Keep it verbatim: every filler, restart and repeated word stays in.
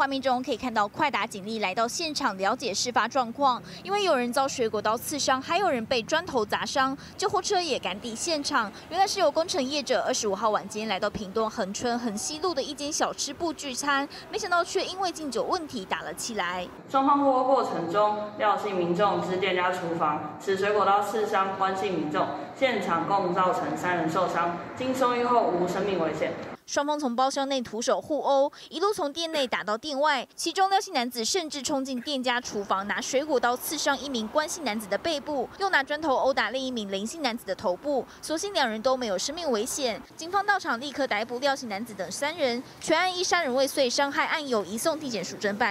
画面中可以看到快打警力来到现场了解事发状况，因为有人遭水果刀刺伤，还有人被砖头砸伤，救护车也赶抵现场。原来是由工程业者二十五号晚间来到屏东恒春恒西路的一间小吃部聚餐，没想到却因为敬酒问题打了起来。双方互殴过程中，廖姓民众至店家厨房持水果刀刺伤关姓民众，现场共造成三人受伤，经送医后无生命危险。 双方从包厢内徒手互殴，一路从店内打到店外。其中廖姓男子甚至冲进店家厨房，拿水果刀刺伤一名关姓男子的背部，又拿砖头殴打另一名林姓男子的头部。所幸两人都没有生命危险。警方到场立刻逮捕廖姓男子等三人，全案依杀人未遂伤害案由移送地检署侦办。